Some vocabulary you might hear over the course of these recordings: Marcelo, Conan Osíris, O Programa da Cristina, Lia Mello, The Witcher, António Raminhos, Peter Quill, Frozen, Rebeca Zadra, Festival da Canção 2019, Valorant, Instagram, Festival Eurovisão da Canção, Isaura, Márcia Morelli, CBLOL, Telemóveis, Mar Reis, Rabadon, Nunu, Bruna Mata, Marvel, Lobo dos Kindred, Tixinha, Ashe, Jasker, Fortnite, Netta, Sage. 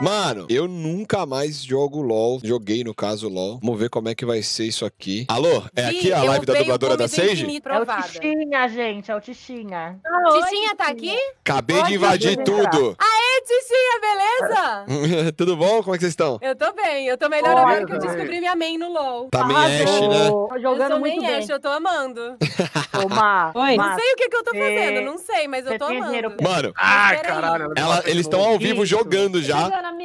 Mano, eu nunca mais jogo LOL. Joguei, no caso, LOL. Vamos ver como é que vai ser isso aqui. Alô? É aqui a live da dubladora da Sage? É o Tixinha, gente. É o Tixinha. Tixinha tá aqui? Acabei de invadir tudo. Aê, Tixinha, beleza? Tudo bom? Como é que vocês estão? Eu tô bem. Eu tô melhor agora que eu descobri minha main no LOL. Tá main Ashe, né? Eu tô main Ashe, eu tô amando. Ô, Mar. Não sei o que eu tô fazendo, não sei, mas eu tô amando. Mano, ai, caralho. Eles estão ao vivo jogando já.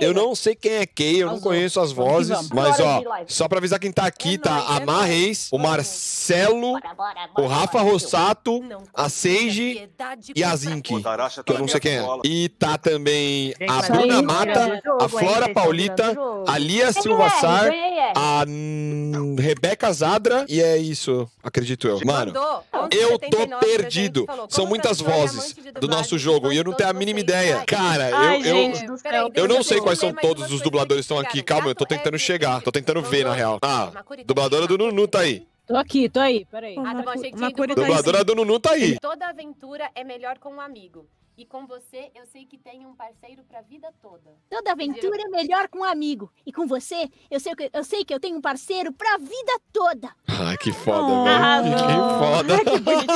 Eu não sei quem é quem, eu não conheço as vozes, mas ó, só pra avisar quem tá aqui, tá a Mar Reis, o Marcelo, o Rafa Rossato, a Sage e a Zinke, que eu não sei quem é. E tá também a Bruna Mata, a Flora Paulita, a Lia Silva Sar, a Rebeca Zadra, e é isso, acredito eu. Mano, eu tô perdido. São muitas vozes do nosso jogo e eu não tenho a mínima ideia. Cara, eu não sei quais são todos os dubladores que estão aqui. Calma, eu tô tentando chegar. Tô tentando ver, na real. Ah, dubladora do Nunu tá aí. Tô aqui, tô aí, peraí. Dubladora do Nunu tá aí. Toda aventura é melhor com um amigo. E com você, eu sei que tem um parceiro pra vida toda. Toda aventura é melhor com um amigo. E com você, eu sei que eu tenho um parceiro pra vida toda. Ai, que foda, velho. Que foda.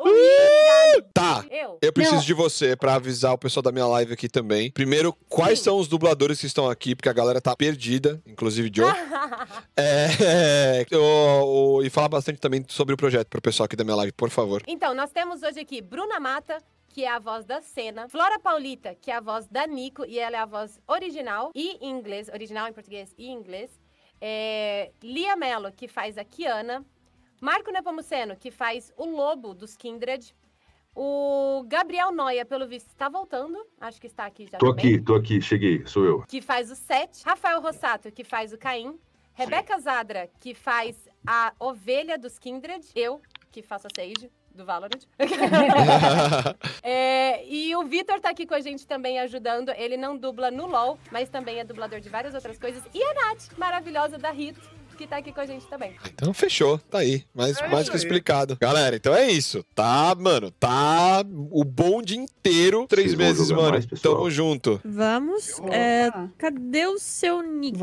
Ai, que tá, eu preciso de você pra avisar o pessoal da minha live aqui também. Primeiro, quais são os dubladores que estão aqui? Porque a galera tá perdida, inclusive Joe. E falar bastante também sobre o projeto pro pessoal aqui da minha live, por favor. Então, nós temos hoje aqui Bruna Mata, que é a voz da Senna, Flora Paulita, que é a voz da Nico, e ela é a voz original e em inglês, original em português e inglês. Lia Mello, que faz a Kiana. Marco Nepomuceno, que faz o Lobo dos Kindred. O Gabriel Noia, pelo visto, está voltando. Acho que está aqui já. Tô aqui, cheguei, sou eu. Que faz o Seth. Rafael Rossato, que faz o Caim. Rebeca Zadra, que faz a Ovelha dos Kindred. Eu, que faço a Sage do Valorant. E o Vitor tá aqui com a gente também ajudando. Ele não dubla no LOL, mas também é dublador de várias outras coisas. E a Nath, maravilhosa da Riot, que tá aqui com a gente também. Então fechou, tá aí. Mais que explicado. Galera, então é isso. Tá, mano, tá o bonde inteiro. 3 meses, mano. Tamo junto. Vamos. Cadê o seu nick?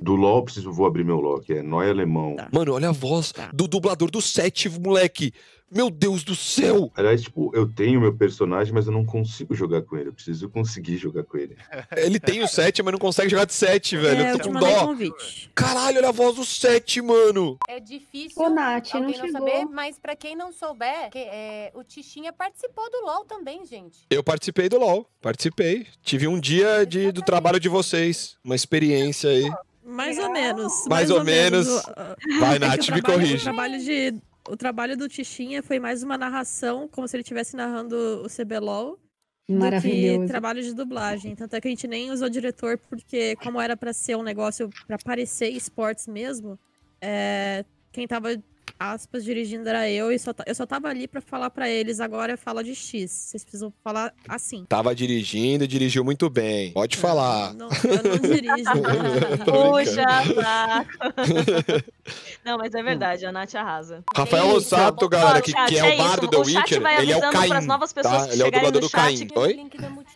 Do LOL, vou abrir meu LOL, que é Noia Alemão. Tá. Mano, olha a voz do dublador do 7, moleque. Meu Deus do céu! Aliás, tipo, eu tenho meu personagem, mas eu não consigo jogar com ele. Eu preciso conseguir jogar com ele. Ele tem o 7, mas não consegue jogar de 7, velho. Eu tô com dó. Caralho, olha a voz do 7, mano. É difícil alguém não saber, mas pra quem não souber, o Tixinha participou do LOL também, gente. Eu participei do LOL. Participei. Tive um dia do trabalho de vocês. Uma experiência aí. Mais ou menos. Mais ou menos. Vai, Nath, me corrige. O trabalho do Tixinha foi mais uma narração, como se ele estivesse narrando o CBLOL. Maravilhoso. Trabalho de dublagem. Tanto é que a gente nem usou diretor, porque como era pra ser um negócio pra parecer esportes mesmo, quem tava, aspas, dirigindo era eu, e eu só tava ali pra falar pra eles, agora fala de X. Vocês precisam falar assim. Tava dirigindo, dirigiu muito bem. Pode falar. Não, eu não dirijo. Puxa, não, mas é verdade, a Nath arrasa. Rafael Rossato, galera, que é o bar do The Witcher, ele é o Caim, tá? Ele é o dublador do Caim. Oi?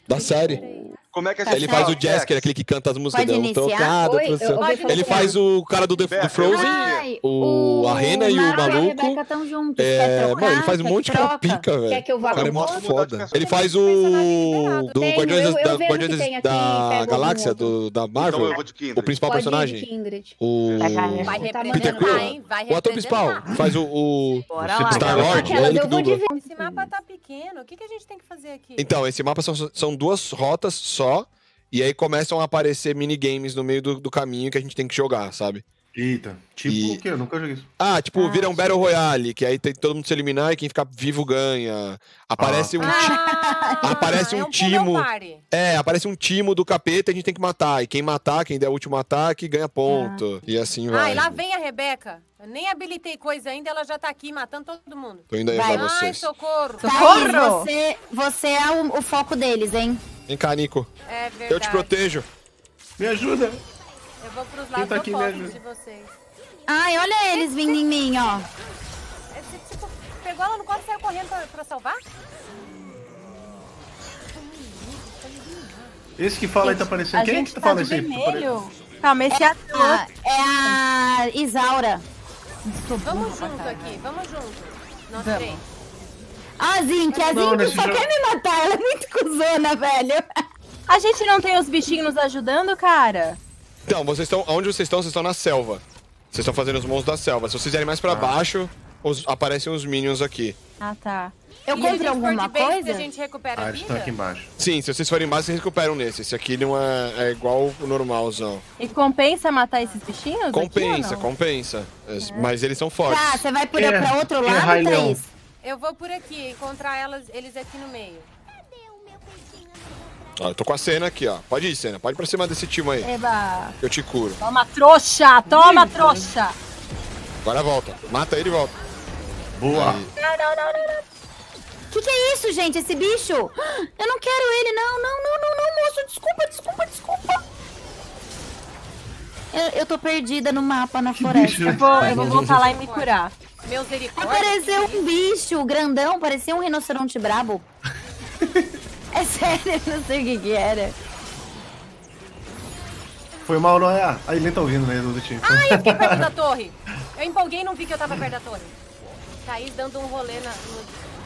Da série. Como é que ele faz o Jasker, aquele que canta as músicas trocado. Ele faz o cara do Frozen, a Rena e o maluco. Mano, ele faz um monte de capica, velho. O cara é muito foda. Ele faz o do Guardiões da Galáxia, da Marvel, o principal personagem. O Peter Quill, o ator principal, faz o Star-Lord. Esse mapa tá pequeno, o que a gente tem que fazer aqui? Então, esse mapa são 2 rotas só. E aí começam a aparecer minigames no meio do caminho que a gente tem que jogar, sabe? Eita, o quê? Eu nunca joguei isso. Vira um Battle Royale, que aí tem todo mundo se eliminar e quem ficar vivo ganha. Aparece um timo. Aparece um timo do capeta e a gente tem que matar. E quem matar, quem der o último ataque, ganha ponto. E assim vai. E lá vem a Rebeca. Eu nem habilitei coisa ainda, ela já tá aqui matando todo mundo. Tô indo aí pra vocês. Ai, socorro! Socorro! Você é o foco deles, hein? Vem cá, Nico. É verdade. Eu te protejo. Me ajuda. Eu vou pros lados de vocês. Ai, olha eles vindo em mim, ó. Você, tipo, pegou ela no colo e saiu correndo pra salvar? Esse que fala gente, aí tá aparecendo. Quem que tá falando isso aí? Calma, esse é a Isaura. Vamos junto aqui, vamos junto. Nós três. A Zinke só jogo... quer me matar, ela é muito cuzona, velho. A gente não tem os bichinhos nos ajudando, cara? Então, vocês estão... Onde vocês estão na selva. Vocês estão fazendo os monstros da selva. Se vocês irem mais pra baixo, aparecem os minions aqui. Ah, tá. Eu comprei alguma coisa? A gente recupera a vida? Eles estão aqui embaixo. Sim, se vocês forem embaixo, vocês recuperam nesse. Esse aqui não é igual o normalzão. E compensa matar esses bichinhos? Compensa, aqui, compensa. É. Mas eles são fortes. Tá, você vai por pra outro lado, Thaís? Eu vou por aqui, encontrar eles aqui no meio. Cadê o meu peitinho? Ó, eu tô com a Senna aqui, ó. Pode ir, Senna. Pode ir pra cima desse time aí. Eba. Eu te curo. Toma, trouxa! Toma, trouxa! Agora volta. Mata ele e volta. Boa! Não. Que é isso, gente? Esse bicho? Eu não quero ele, não, moço. Desculpa. Eu tô perdida no mapa, na floresta. Eu vou voltar lá e me curar. Apareceu um bicho grandão, parecia um rinoceronte brabo. É sério, eu não sei o que era. Foi mal, não é? Aí ele tá ouvindo mesmo do time. Ah, eu fiquei perto da torre. Eu empolguei e não vi que eu tava perto da torre. Thaís dando um rolê no...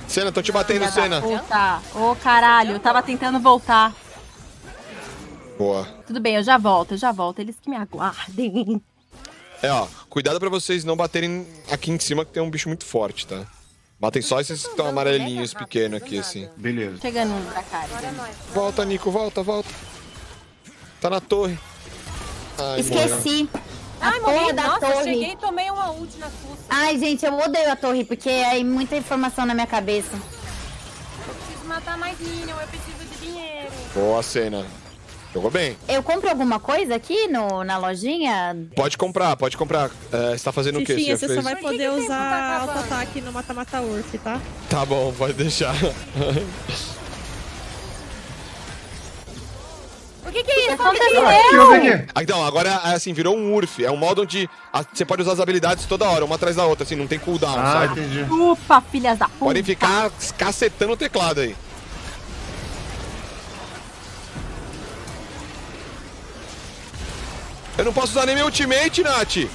Senna, tô te batendo, Senna. Ô, caralho, eu tava tentando voltar. Boa. Tudo bem, eu já volto. Eles que me aguardem. Ó, cuidado pra vocês não baterem aqui em cima, que tem um bicho muito forte, tá? Batem só esses que estão amarelinhos pequenos aqui, assim. Beleza. Chegando um pra cá. Volta, Nico, volta. Tá na torre. Ai, esqueci. Nossa, cheguei e tomei uma ult na fuça. Ai, gente, eu odeio a torre, porque é muita informação na minha cabeça. Eu preciso matar mais minion, eu preciso de dinheiro. Boa, Senna. Jogou bem. Eu compro alguma coisa aqui na lojinha? Pode comprar. É, você tá fazendo o quê? Tixinha, você só vai poder usar auto-ataque no Mata-Mata Urf, tá? Tá bom, pode deixar. O que é isso? Então, agora, assim, virou um URF. É um modo onde você pode usar as habilidades toda hora, uma atrás da outra, assim, não tem cooldown, sabe? Entendi. Ufa, filhas da puta! Podem ficar cacetando o teclado aí. Eu não posso usar nem meu ultimate, Nath!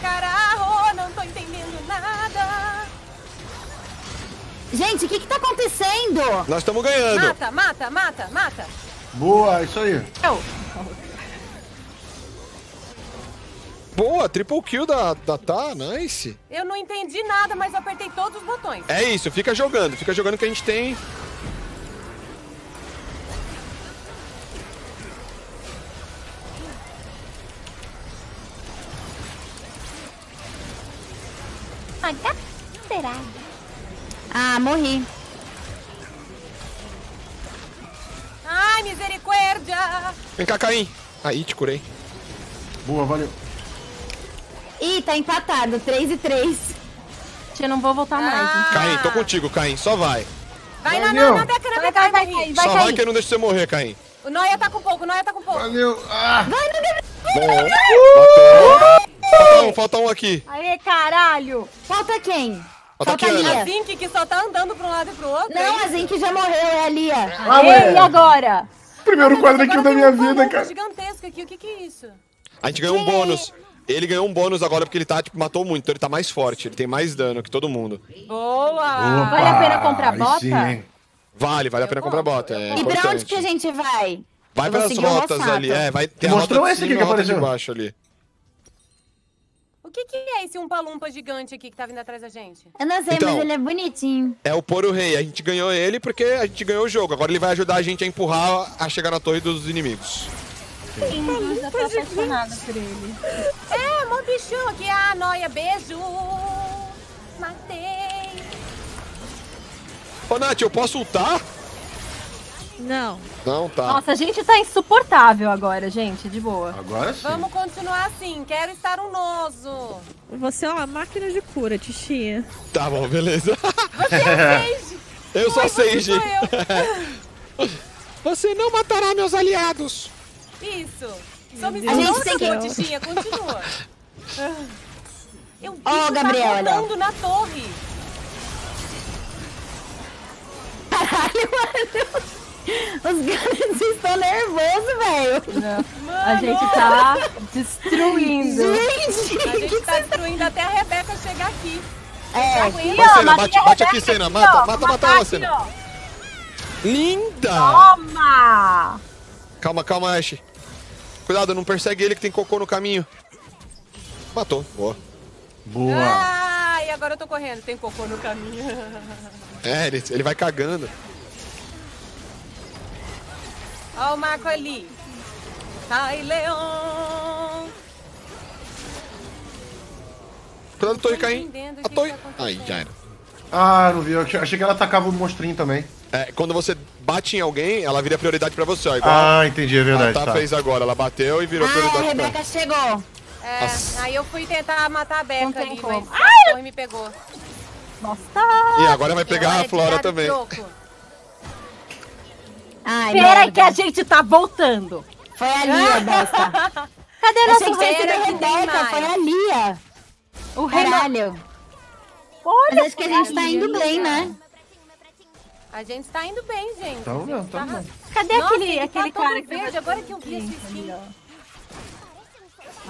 Caraca, não tô entendendo nada! Gente, o que tá acontecendo? Nós estamos ganhando. Mata. Boa, isso aí. Boa, triple kill da Tá, nice. Eu não entendi nada, mas eu apertei todos os botões. É isso, fica jogando que a gente tem. Olha, será? Ah, morri. Ai, misericórdia! Vem cá, Caim. Aí, te curei. Boa, valeu. Ih, tá empatado. 3-3. Eu não vou voltar mais. Caim, tô contigo, Caim. Só vai. Vai, não, vai, só vai que eu não deixo você morrer, Caim. O Noia tá com pouco, Valeu. Ah. Vai, Gabriel. Falta um aqui. Aê, caralho. Falta quem? Falta a Lia. A Zinke que só tá andando pra um lado e pro outro. Não, a Zinke já morreu, é a Lia. E agora? Primeiro quadro aqui da minha vida, cara. Gigantesco aqui, o que é isso? A gente ganhou um bônus. Ele ganhou um bônus agora porque ele tá, tipo, matou muito, então ele tá mais forte, ele tem mais dano que todo mundo. Boa! Opa, vale a pena comprar bota? Sim. Vale a pena comprar bota, é importante. E pra onde que a gente vai? Vai pelas rotas ali, vai ter a rota de cima e a rota de baixo ali. O que é esse umpa-lumpa gigante aqui que tá vindo atrás da gente? Eu não sei, então, mas ele é bonitinho. É o Poro Rei. A gente ganhou ele porque a gente ganhou o jogo. Agora ele vai ajudar a gente a empurrar, a chegar na torre dos inimigos. Sim, eu já tô apaixonada por ele. É, mó bicho aqui. Ah, Noia, beijo. Matei. Ô, Nath, eu posso ultar? Não. Não, tá. Nossa, a gente tá insuportável agora, gente, de boa. Agora sim. Vamos continuar assim, quero estar um noso. Você é uma máquina de cura, Tixinha. Tá bom, beleza. Você é Sage. Eu sou Sage. Você não matará meus aliados. Isso. Só me desculpa, Tixinha, continua. Eu vi que tá rodando na torre. Caralho, mano. Os games estão nervosos, velho. A gente tá destruindo. Gente, a gente tá destruindo até a Rebeca chegar aqui. É, Senna, bate aqui, Senna. Mata ela, Senna. Linda! Toma! Calma, calma, Ashe. Cuidado, não persegue ele que tem cocô no caminho. Matou. Boa. Boa. Ah, e agora eu tô correndo. Tem cocô no caminho. É, ele vai cagando. Ó o Marco ali. Sai, Leon. Cuidado, Torre caindo. A Torre. Tá aí, já era. Ah, não vi. Eu achei que ela atacava o monstrinho também. É, quando você bate em alguém, ela vira prioridade pra você, ó. Igual entendi, é verdade. Ela fez agora, ela bateu e virou prioridade. A Rebeca chegou. É, aí eu fui tentar matar a Beca ali, mas a Torre me pegou. Nossa. E agora vai pegar a Flora também. Peraí que a gente tá voltando. Foi a Lia, besta. Cadê a nossa Rebeca? Foi a Lia. O Rebeca. Olha, acho que a gente tá indo bem, né? A gente tá indo bem, gente. Então, não, tá bom. Cadê aquele cara que verde? Agora que eu vi esse skin.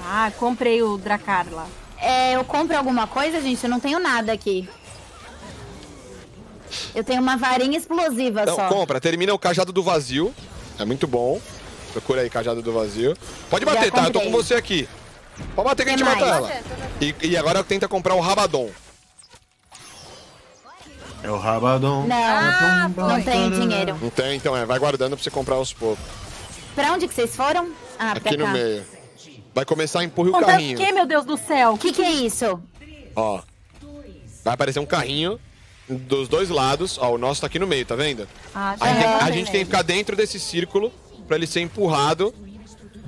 Ah, comprei o Dracarla. É, eu compro alguma coisa, gente? Eu não tenho nada aqui. Eu tenho uma varinha explosiva só. Não, compra. Termina o cajado do vazio. É muito bom. Procura aí, cajado do vazio. Pode bater, tá? Eu tô com você aqui. Pode bater que a gente mata ela. E agora tenta comprar o Rabadon. É o Rabadon. Não, não tem dinheiro. Não tem, então vai guardando pra você comprar aos poucos. Pra onde que vocês foram? Ah, aqui no meio. Vai começar a empurrar o carrinho. Que, meu Deus do céu? Que é isso? Ó, vai aparecer um carrinho dos dois lados. Ó, o nosso tá aqui no meio, tá vendo? Ah, já a gente tem que ficar dentro desse círculo pra ele ser empurrado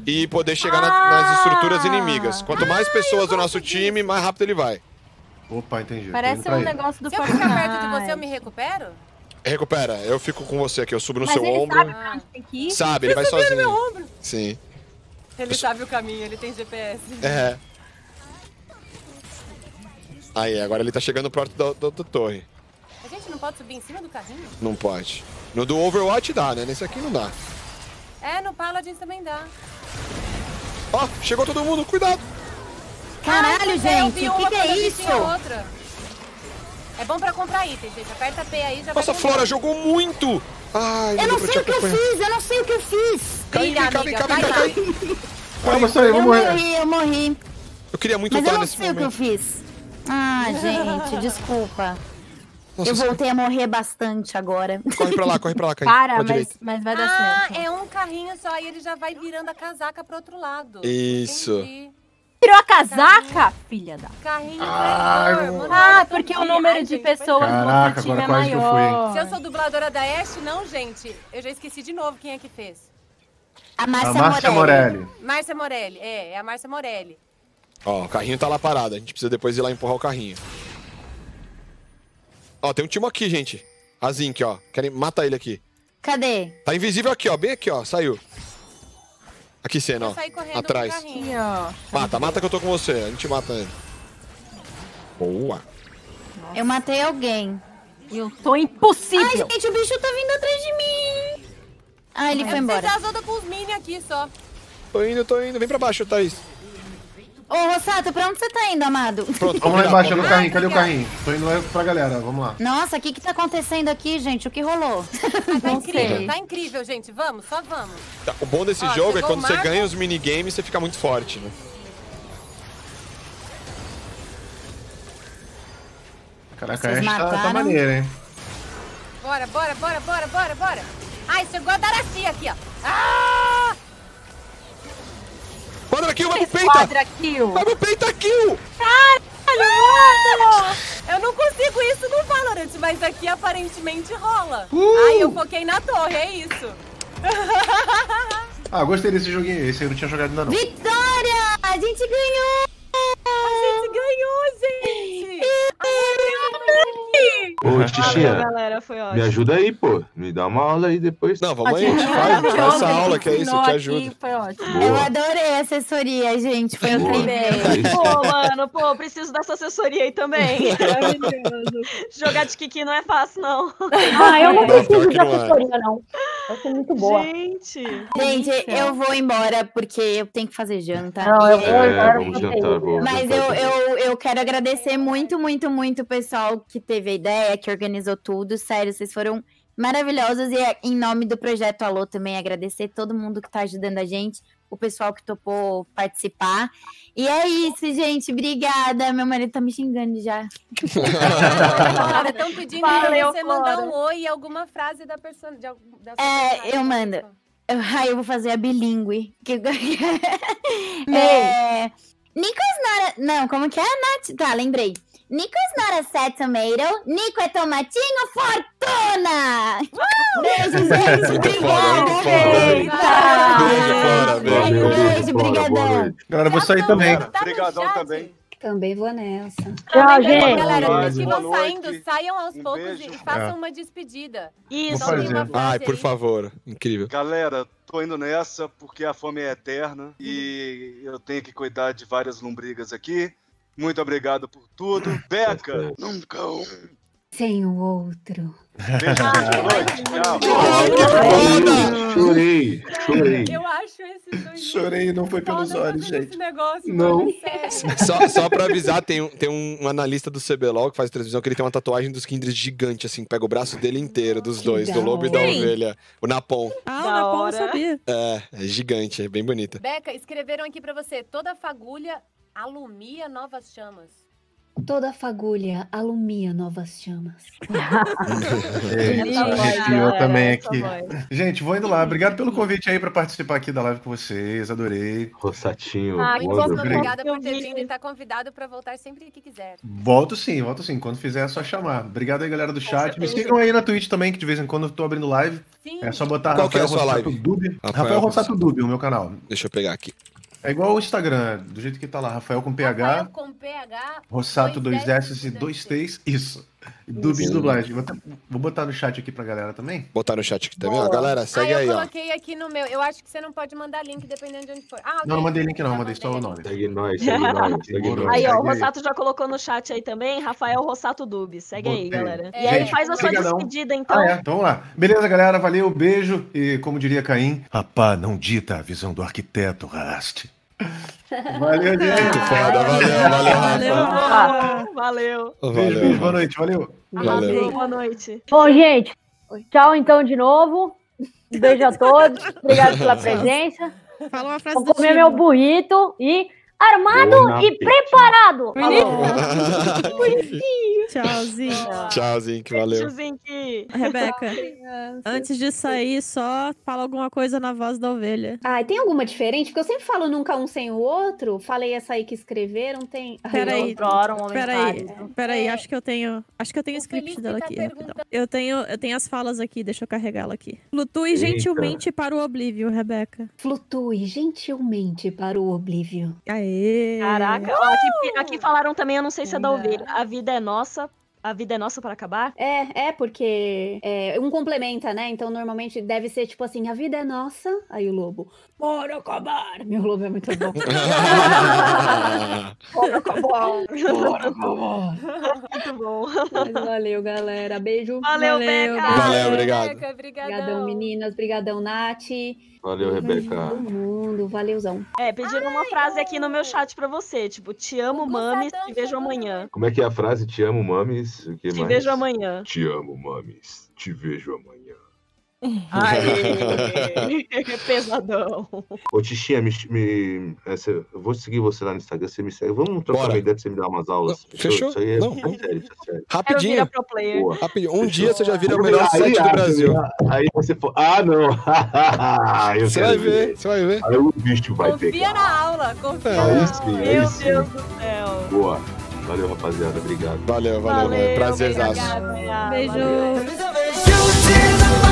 e poder chegar nas estruturas inimigas. Quanto mais pessoas do nosso time, mais rápido ele vai. Opa, entendi. Parece um negócio do Fortnite. Se eu ficar perto de você, eu me recupero? Recupera. Eu fico com você aqui. Eu subo no seu ombro. Sabe, ele vai sozinho. No meu ombro. Sim. Ele sabe o caminho. Ele tem GPS. É. Aí, agora ele tá chegando perto da torre. A gente não pode subir em cima do carrinho? Não pode. No do Overwatch dá, né? Nesse aqui não dá. É, no Paladins também dá. Ó, chegou todo mundo. Cuidado. Caralho, gente, o que é isso? É bom pra comprar itens, gente. Aperta P aí, já vai. Nossa, Flora jogou muito! Ai, eu não sei o que eu fiz, eu não sei o que eu fiz. Cai. Calma, só aí, vou morrer. Eu morri. Eu queria muito estar nesse momento. Mas eu não sei o que eu fiz. Ah, gente, desculpa. Nossa, eu voltei a morrer bastante agora. Corre pra lá, Caim. Para, mas vai dar certo. Ah, é um carrinho só e ele já vai virando a casaca pro outro lado. Isso. Entendi. Tirou a casaca, filha da... Carrinho mano. Ah, porque o número de pessoas no time é maior. Se eu sou dubladora da Ashe, não, gente. Eu já esqueci de novo quem é que fez. A Márcia Morelli. Márcia Morelli, é a Márcia Morelli. Ó, o carrinho tá lá parado. A gente precisa depois ir lá empurrar o carrinho. Ó, tem um time aqui, gente. A Zinke, ó. Querem matar ele aqui. Cadê? Tá invisível aqui, ó. Bem aqui, ó. Saiu. Aqui, Senna, ó. Atrás. Mata que eu tô com você. A gente mata ele. Boa. Nossa. Eu matei alguém. Eu tô impossível. Ai, gente, o bicho tá vindo atrás de mim. Ah, ele foi embora. Eu tô com os mini aqui só. Tô indo. Vem pra baixo, Thaís. Ô, Rossato, pra onde você tá indo, amado? Pronto, vamos lá embaixo, no carrinho. Cadê o carrinho? Tô indo lá pra galera, vamos lá. Nossa, o que tá acontecendo aqui, gente? O que rolou? Tá incrível, gente. Vamos, só vamos. O bom desse jogo é quando você ganha os minigames, você fica muito forte, né? Caraca, a gente tá maneira, hein? Bora. Ai, chegou a Daracia aqui, ó. Ah! Quadra kill, vai pro peita! Vai pro peita kill! Caralho, eu não consigo isso no Valorant, mas aqui aparentemente rola. Ai, eu foquei na torre, é isso. Ah, gostei desse joguinho, esse eu não tinha jogado ainda não. Vitória! A gente ganhou! A gente ganhou, gente! Ô, Tixinha, me ajuda aí, pô. Me dá uma aula aí depois. Não, vamos aí, faz essa aula que é isso, eu te ajudo. Foi ótimo. Eu adorei a assessoria, gente. Foi incrível. Pô, mano, pô, preciso dessa assessoria aí também. Maravilhoso. Jogar de Kiki não é fácil, não. Ah, eu não preciso de assessoria, não. Vai ser muito boa. Gente, eu vou embora, porque eu tenho que fazer janta. Não, eu vou embora. Vamos jantar, vou. Mas eu quero agradecer muito, muito, muito o pessoal que teve a ideia, que organizou tudo. Sério, vocês foram maravilhosos. E em nome do Projeto Alô também agradecer todo mundo que tá ajudando a gente, o pessoal que topou participar. E é isso, gente. Obrigada. Meu marido tá me xingando já. Estão pedindo pra você mandar um oi e alguma frase da pessoa. É, eu mando. Ai, eu vou fazer a bilíngue. Nico's not a... Não, como que é, Nath? Tá, lembrei. Nico's not a sad tomato. Nico é tomatinho fortuna! Beijo, gente. Obrigada. Beijo, brigadão. Galera, eu vou sair também. Obrigadão também. Também vou nessa. Tchau, gente. Galera, os que vão saindo, saiam aos poucos e façam uma despedida. Isso. Ai, por favor. Incrível. Galera, tô indo nessa porque a fome é eterna e eu tenho que cuidar de várias lombrigas aqui. Muito obrigado por tudo. Beca, nunca um sem o outro. Beijo, boa noite. Tchau. Chorei, chorei. Eu acho esses dois... Chorei, não foi pelos olhos, gente. Negócio, não. Só pra avisar, tem um analista do CBLOL que faz transmissão, que ele tem uma tatuagem dos Kindred gigante, assim, pega o braço dele inteiro, dos dois, do lobo e da ovelha. O Napon. Ah, o Napon eu sabia. É gigante, é bem bonita. Beca, escreveram aqui pra você, toda fagulha alumia novas chamas. Toda fagulha alumia novas chamas. Arrepiou também aqui. Gente, vou indo lá. Obrigado pelo convite aí para participar aqui da live com vocês. Adorei. Rossatinho. Obrigada por ter vindo e tá convidado para voltar sempre que quiser. Volto sim. Quando fizer é só chamar. Obrigado aí, galera do chat. Me sigam aí na Twitch também, que de vez em quando eu tô abrindo live. Sim. É só botar Rafael Rossato Dub. Rafael Rossato Dub, o meu canal. Deixa eu pegar aqui. É igual o Instagram, do jeito que tá lá, Rafael com PH. Rafael com PH. Rossato 2S e 2Ts, isso. Dubis dublagem. Vou botar no chat aqui pra galera também. Botar no chat aqui também, ó. Galera, segue aí, ó. Eu coloquei aqui no meu. Eu acho que você não pode mandar link, dependendo de onde for. Ah, okay. Não, não mandei link, não. Mandei só o nome. Segue nós, segue nós. Segue nós. Aí, ó, o Rossato já colocou no chat aí também. Rafael Rossato Dubis. Segue aí, galera. E aí, faz a sua despedida, então. Ah, é. Então, vamos lá. Beleza, galera. Valeu, beijo. E como diria Caim, rapá, não dita a visão do arquiteto, Rast. Valeu, gente. Muito foda, valeu. Beijo, boa noite, valeu. Boa noite. Bom, gente, tchau então de novo. Um beijo a todos. Obrigado pela presença. Fala uma frase. Vou comer meu burrito e armado e preparado. Tchauzinho. Tchauzinho, que valeu. Rebeca, antes de sair, só fala alguma coisa na voz da ovelha. Ah, tem alguma diferente? Porque eu sempre falo nunca um sem o outro. Falei essa aí que escreveram, tem... Peraí, acho que eu tenho o script dela aqui. Eu tenho as falas aqui, deixa eu carregar ela aqui. Flutue gentilmente para o oblívio, Rebeca. Flutue gentilmente para o oblívio. Aê! Caraca, aqui falaram também, eu não sei se é da ovelha. A vida é nossa... A vida é nossa para acabar? É porque um complementa, né? Então, normalmente, deve ser tipo assim, a vida é nossa, aí o lobo, bora acabar. Meu lobo é muito bom. Bora acabar. Bora acabar. Muito bom. Mas valeu, galera. Beijo. Valeu, Beca. Valeu, obrigado. Obrigadão, meninas. Obrigadão, Nath. Valeu, Rebeca. Todo mundo, valeuzão. Pediram uma frase aqui no meu chat pra você, tipo, te amo, mames, te vejo amanhã. Como é que é a frase? Te amo, mames, o que mais? Te vejo amanhã. Te amo, mames, te vejo amanhã. Ai, pesadão. Ô, Tixinha, eu vou seguir você lá no Instagram, você me segue. Vamos trocar uma ideia pra você me dar umas aulas. Não, fechou? Isso aí é sério, isso é sério. Rapidinho. Rapidinho. Um dia você já vira o melhor site do Brasil. Aí você for... Ah, não. Você vai ver. Aí o bicho vai pegar. Confia na aula, confia na aula. Meu Deus do céu. Boa. Valeu, rapaziada. Obrigado. Valeu. Prazerzaço. Beijo.